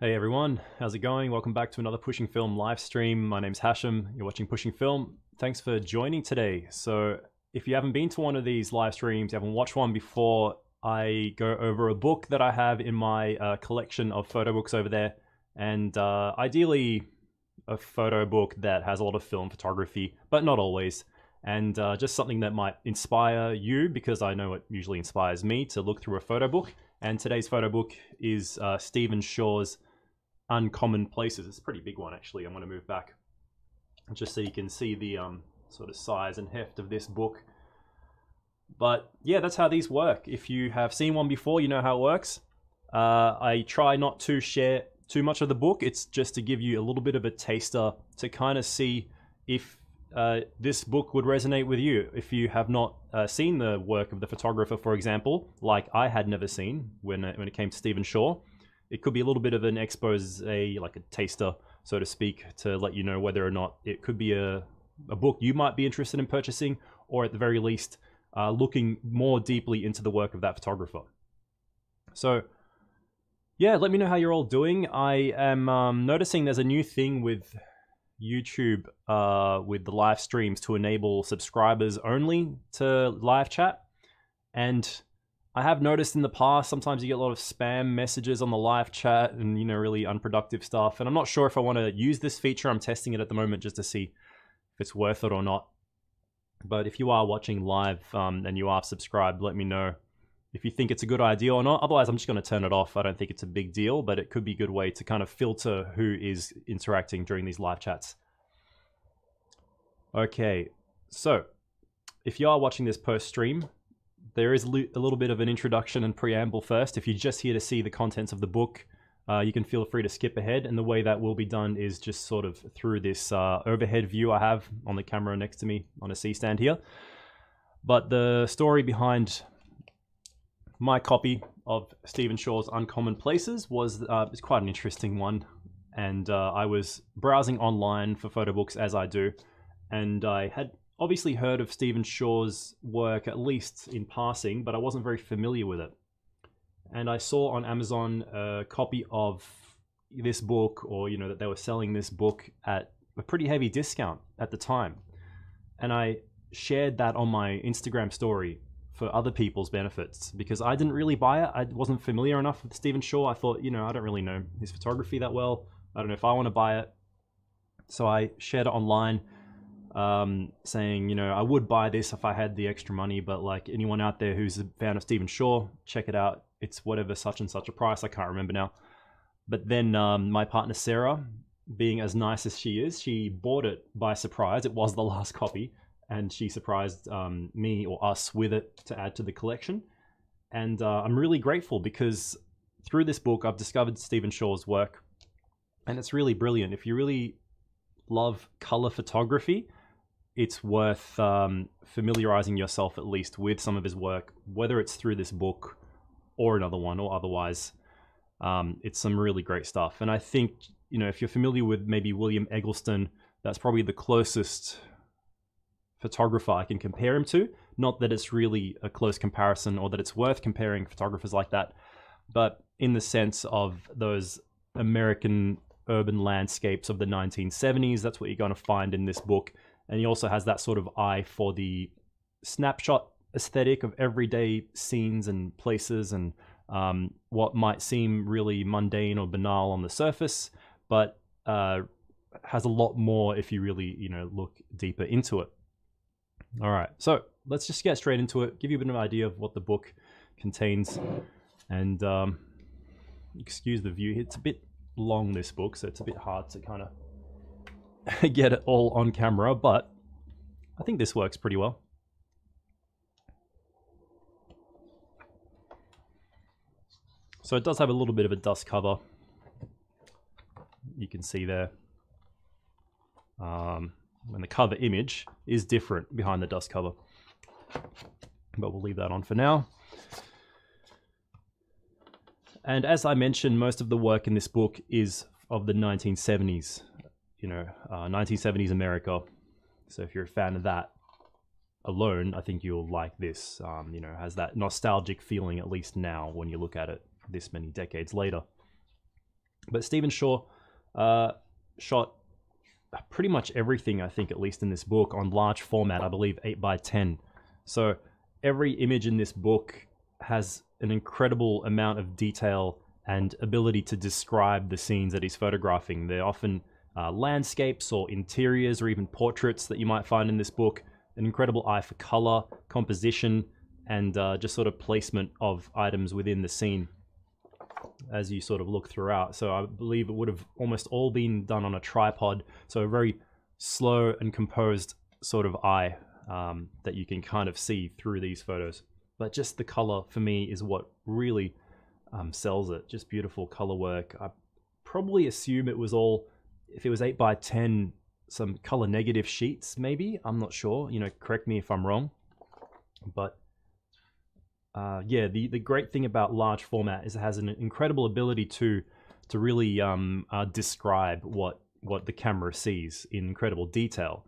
Hey everyone, how's it going? Welcome back to another Pushing Film live stream. My name's Hashem, you're watching Pushing Film. Thanks for joining today. So if you haven't been to one of these live streams, you haven't watched one before, I go over a book that I have in my collection of photo books over there, and ideally a photo book that has a lot of film photography, but not always, and just something that might inspire you, because I know it usually inspires me to look through a photo book. And today's photo book is Stephen Shore's Uncommon Places. It's a pretty big one, actually. I'm going to move back just so you can see the sort of size and heft of this book. But yeah, that's how these work. If you have seen one before, you know how it works. I try not to share too much of the book. It's just to give you a little bit of a taster to kind of see if this book would resonate with you. If you have not seen the work of the photographer, for example, like I had never seen when it came to Stephen Shore, it could be a little bit of an expose, like a taster, so to speak, to let you know whether or not it could be a book you might be interested in purchasing, or at the very least, looking more deeply into the work of that photographer. So yeah, let me know how you're all doing. I am noticing there's a new thing with YouTube with the live streams to enable subscribers only to live chat. And I have noticed in the past, sometimes you get a lot of spam messages on the live chat and, you know, really unproductive stuff. And I'm not sure if I want to use this feature. I'm testing it at the moment just to see if it's worth it or not. But if you are watching live and you are subscribed, let me know if you think it's a good idea or not. Otherwise, I'm just going to turn it off. I don't think it's a big deal, but it could be a good way to kind of filter who is interacting during these live chats. Okay, so if you are watching this post-stream, there is a little bit of an introduction and preamble first. If you're just here to see the contents of the book, you can feel free to skip ahead. And the way that will be done is just sort of through this overhead view I have on the camera next to me on a C-stand here. But the story behind my copy of Stephen Shore's Uncommon Places was it's quite an interesting one. And I was browsing online for photo books, as I do, and I had obviously heard of Stephen Shore's work, at least in passing, but I wasn't very familiar with it. And I saw on Amazon a copy of this book, or, you know, that they were selling this book at a pretty heavy discount at the time. And I shared that on my Instagram story for other people's benefits, because I didn't really buy it. I wasn't familiar enough with Stephen Shore. I thought, you know, I don't really know his photography that well. I don't know if I want to buy it. So I shared it online, saying, you know, I would buy this if I had the extra money, but like, anyone out there who's a fan of Stephen Shore, check it out. It's whatever such and such a price. I can't remember now. But then my partner Sarah, being as nice as she is, she bought it by surprise. It was the last copy, and she surprised me, or us, with it to add to the collection. And I'm really grateful, because through this book I've discovered Stephen Shore's work, and it's really brilliant. If you really love color photography, it's worth familiarizing yourself at least with some of his work, whether it's through this book or another one, or otherwise. It's some really great stuff. And I think, you know, if you're familiar with maybe William Eggleston, that's probably the closest photographer I can compare him to. Not that it's really a close comparison, or that it's worth comparing photographers like that, but in the sense of those American urban landscapes of the 1970s, that's what you're going to find in this book. And he also has that sort of eye for the snapshot aesthetic of everyday scenes and places, and what might seem really mundane or banal on the surface, but has a lot more if you really, you know, look deeper into it. All right, so let's just get straight into it, give you a bit of an idea of what the book contains. And excuse the view, it's a bit long, this book, so it's a bit hard to kind of get it all on camera, but I think this works pretty well. So it does have a little bit of a dust cover, you can see there. And the cover image is different behind the dust cover, but we'll leave that on for now. And as I mentioned, most of the work in this book is of the 1970s, you know, 1970s America. So if you're a fan of that alone, I think you'll like this. You know, it has that nostalgic feeling, at least now when you look at it this many decades later. But Stephen Shore shot pretty much everything, I think, at least in this book, on large format, I believe 8x10. So every image in this book has an incredible amount of detail and ability to describe the scenes that he's photographing. They're often landscapes or interiors or even portraits that you might find in this book. An incredible eye for color, composition, and just sort of placement of items within the scene as you sort of look throughout. So I believe it would have almost all been done on a tripod. So a very slow and composed sort of eye that you can kind of see through these photos. But just the color for me is what really sells it. Just beautiful color work. I probably assume it was all, if it was 8x10, some color negative sheets maybe. I'm not sure, you know, correct me if I'm wrong. But yeah, the great thing about large format is it has an incredible ability to really describe what the camera sees in incredible detail.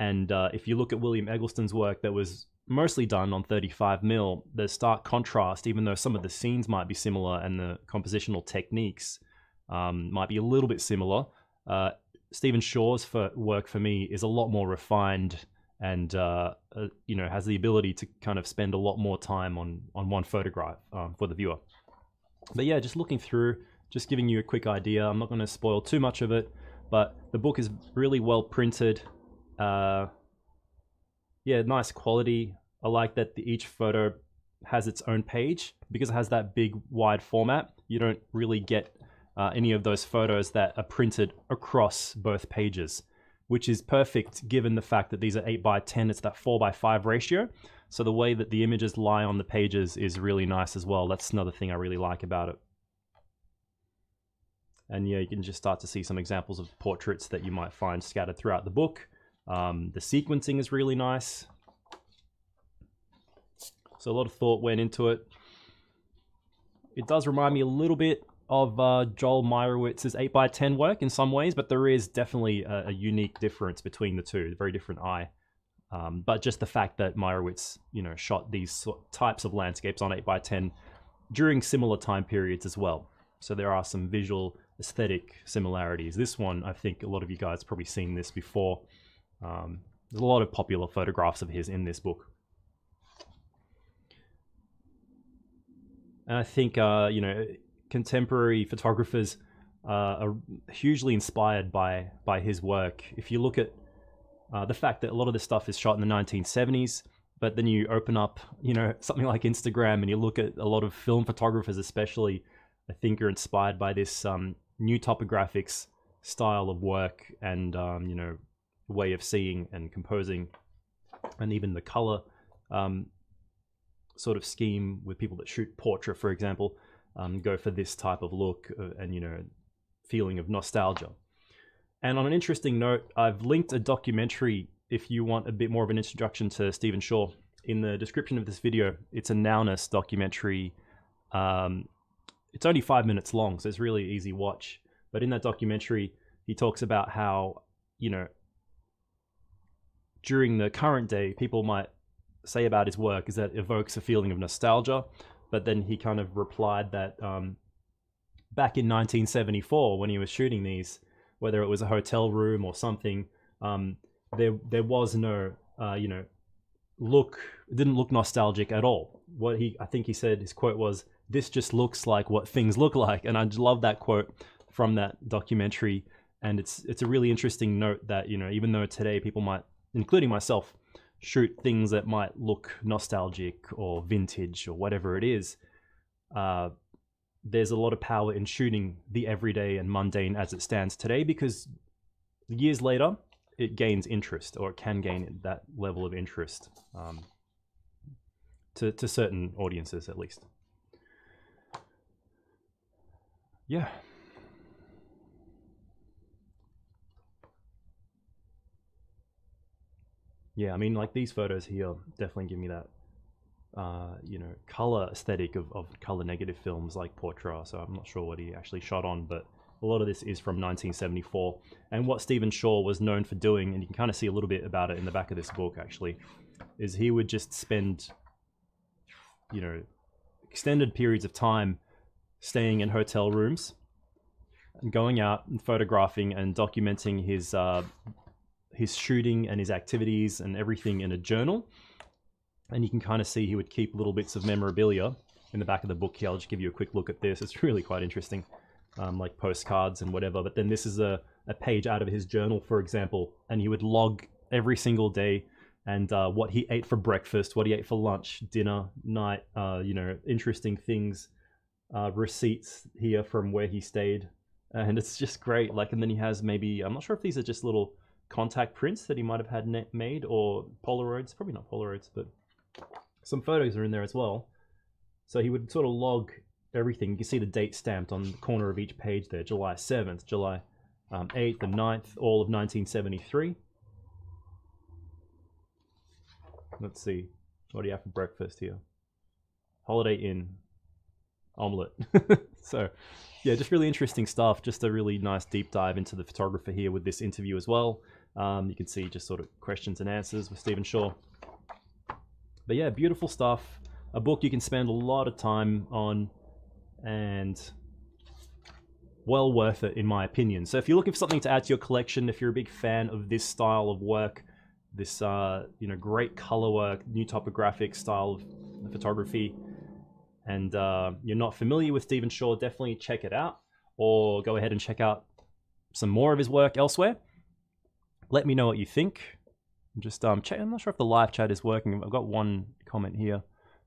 And if you look at William Eggleston's work that was mostly done on 35mm, there's stark contrast, even though some of the scenes might be similar and the compositional techniques might be a little bit similar. Stephen Shore's work for me is a lot more refined and you know, has the ability to kind of spend a lot more time on one photograph for the viewer. But yeah, just looking through, just giving you a quick idea. I'm not going to spoil too much of it, but the book is really well printed. Yeah, nice quality. I like that each photo has its own page because it has that big wide format. You don't really get any of those photos that are printed across both pages, which is perfect given the fact that these are 8x10, it's that 4x5 ratio. So the way that the images lie on the pages is really nice as well. That's another thing I really like about it. And yeah, you can just start to see some examples of portraits that you might find scattered throughout the book. The sequencing is really nice. So a lot of thought went into it. It does remind me a little bit of Joel Meyerowitz's 8x10 work in some ways, but there is definitely a unique difference between the two, a very different eye. But just the fact that Meyerowitz, you know, shot these types of landscapes on 8x10 during similar time periods as well. So there are some visual aesthetic similarities. This one, I think a lot of you guys probably seen this before. There's a lot of popular photographs of his in this book. And I think, you know, contemporary photographers are hugely inspired by his work. If you look at the fact that a lot of this stuff is shot in the 1970s, but then you open up, you know, something like Instagram and you look at a lot of film photographers especially, I think are inspired by this new topographics style of work and, you know, way of seeing and composing, and even the color sort of scheme with people that shoot Portra, for example, go for this type of look and, you know, feeling of nostalgia. And on an interesting note, I've linked a documentary if you want a bit more of an introduction to Stephen Shore in the description of this video. It's a Nowness documentary. It's only 5 minutes long, so it's really easy watch. But in that documentary, he talks about how, you know, during the current day, people might say about his work is that it evokes a feeling of nostalgia. But then he kind of replied that back in 1974, when he was shooting these, whether it was a hotel room or something, there was no, you know, look, it didn't look nostalgic at all. What he, I think he said, his quote was, "This just looks like what things look like." And I just love that quote from that documentary. And it's a really interesting note that, you know, even though today people might, including myself, shoot things that might look nostalgic or vintage or whatever it is, there's a lot of power in shooting the everyday and mundane as it stands today, because years later it gains interest, or it can gain that level of interest to certain audiences at least. Yeah. Yeah, I mean, like these photos here definitely give me that, you know, color aesthetic of color negative films like Portra. So I'm not sure what he actually shot on, but a lot of this is from 1974. And what Stephen Shore was known for doing, and you can kind of see a little bit about it in the back of this book actually, is he would just spend, you know, extended periods of time staying in hotel rooms going out and photographing and documenting his shooting and his activities and everything in a journal. And you can kind of see he would keep little bits of memorabilia in the back of the book here. I'll just give you a quick look at this. It's really quite interesting, like postcards and whatever. But then this is a page out of his journal, for example, and he would log every single day and what he ate for breakfast, what he ate for lunch, dinner, night, you know, interesting things, receipts here from where he stayed. And it's just great. Like, and then he has maybe, I'm not sure if these are just little contact prints that he might have had made or Polaroids, probably not Polaroids, but some photos are in there as well. So he would sort of log everything. You can see the date stamped on the corner of each page there, July 7th, July 8th and 9th, all of 1973. Let's see, what do you have for breakfast here? Holiday Inn, omelette. So yeah, just really interesting stuff. Just a really nice deep dive into the photographer here with this interview as well. You can see just sort of questions and answers with Stephen Shore. But yeah, beautiful stuff. A book you can spend a lot of time on and well worth it in my opinion. So if you're looking for something to add to your collection, if you're a big fan of this style of work, this you know, great color work, new topographic style of photography, and you're not familiar with Stephen Shore, definitely check it out, or go ahead and check out some more of his work elsewhere. Let me know what you think. I'm just check. I'm not sure if the live chat is working. I've got one comment here.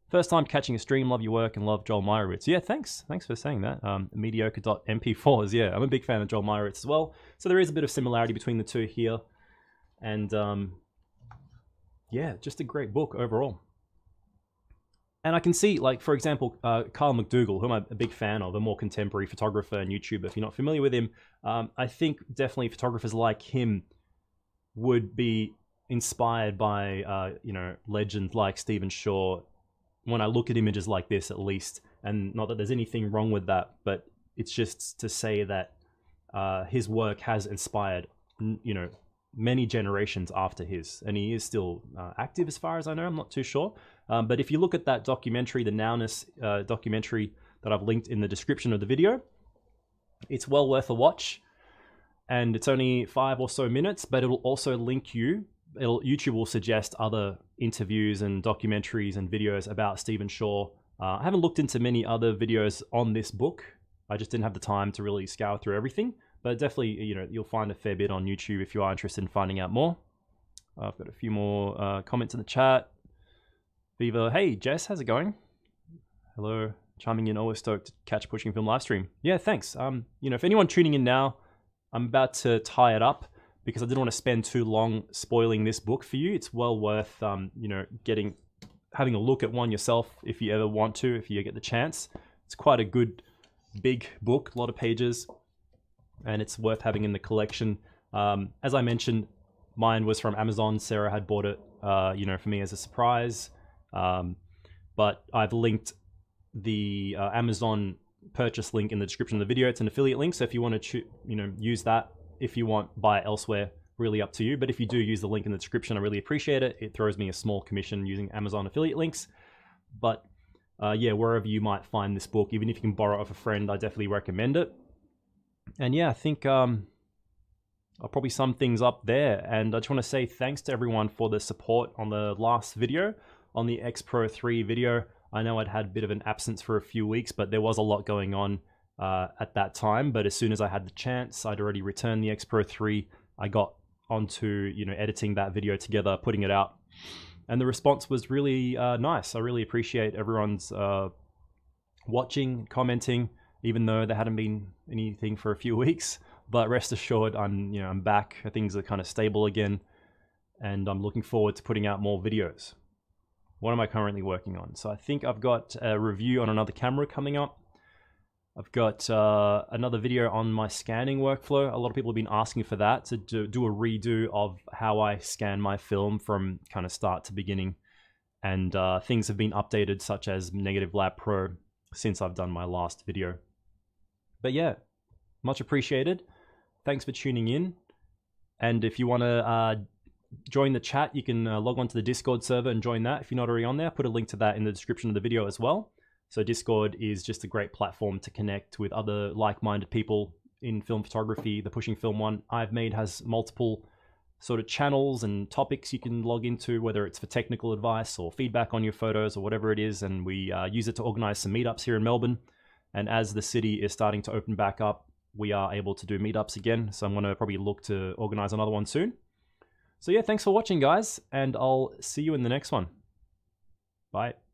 First time catching a stream, love your work and love Joel Meyerowitz. Yeah, thanks. Thanks for saying that. Mediocre.mp4s. Yeah, I'm a big fan of Joel Meyerowitz as well. So there is a bit of similarity between the two here. And yeah, just a great book overall. And I can see, like, for example, Carl McDougall, who I'm a big fan of, a more contemporary photographer and YouTuber. If you're not familiar with him, I think definitely photographers like him would be inspired by, you know, legends like Stephen Shore. When I look at images like this, at least, and not that there's anything wrong with that, but it's just to say that his work has inspired, you know, many generations after his, and he is still active as far as I know. I'm not too sure. But if you look at that documentary, the Nowness documentary that I've linked in the description of the video, it's well worth a watch, and it's only 5 or so minutes, but it'll also link you. YouTube will suggest other interviews and documentaries and videos about Stephen Shore. I haven't looked into many other videos on this book. I just didn't have the time to really scour through everything, but definitely, you know, you'll find a fair bit on YouTube if you are interested in finding out more. I've got a few more comments in the chat. Viva, hey Jess, how's it going? Hello, chiming in, always stoked to catch Pushing Film live stream. Yeah, thanks. You know, if anyone tuning in now, I'm about to tie it up, because I didn't want to spend too long spoiling this book for you. It's well worth, you know, having a look at one yourself if you ever want to, if you get the chance. It's quite a good, big book, a lot of pages, and it's worth having in the collection. As I mentioned, mine was from Amazon. Sarah had bought it, you know, for me as a surprise. But I've linked the Amazon purchase link in the description of the video. It's an affiliate link, so if you want to, you know, use that. If you want, buy it elsewhere, really up to you. But if you do use the link in the description, I really appreciate it. It throws me a small commission using Amazon affiliate links. But yeah, wherever you might find this book, even if you can borrow it off a friend, I definitely recommend it. And yeah, I think I'll probably sum things up there. And I just want to say thanks to everyone for the support on the last video, on the X-Pro3 video. I know I'd had a bit of an absence for a few weeks, but there was a lot going on at that time. But as soon as I had the chance, I'd already returned the X-Pro3. I got onto, you know, editing that video together, putting it out, and the response was really nice. I really appreciate everyone's watching, commenting, even though there hadn't been anything for a few weeks. But rest assured, I'm back. Things are kind of stable again, and I'm looking forward to putting out more videos. What am I currently working on? So I think I've got a review on another camera coming up. I've got another video on my scanning workflow. A lot of people have been asking for that, to do a redo of how I scan my film from kind of start to beginning. And things have been updated, such as Negative Lab Pro, since I've done my last video. But yeah, much appreciated. Thanks for tuning in. And if you want to join the chat, you can log on to the Discord server and join that. If you're not already on there, put a link to that in the description of the video as well. So Discord is just a great platform to connect with other like-minded people in film photography, the Pushing Film one I've made has multiple sort of channels and topics you can log into, whether it's for technical advice or feedback on your photos or whatever it is. And we use it to organize some meetups here in Melbourne. And as the city is starting to open back up, we are able to do meetups again. So I'm going to probably look to organize another one soon. So yeah, thanks for watching, guys. And I'll see you in the next one. Bye.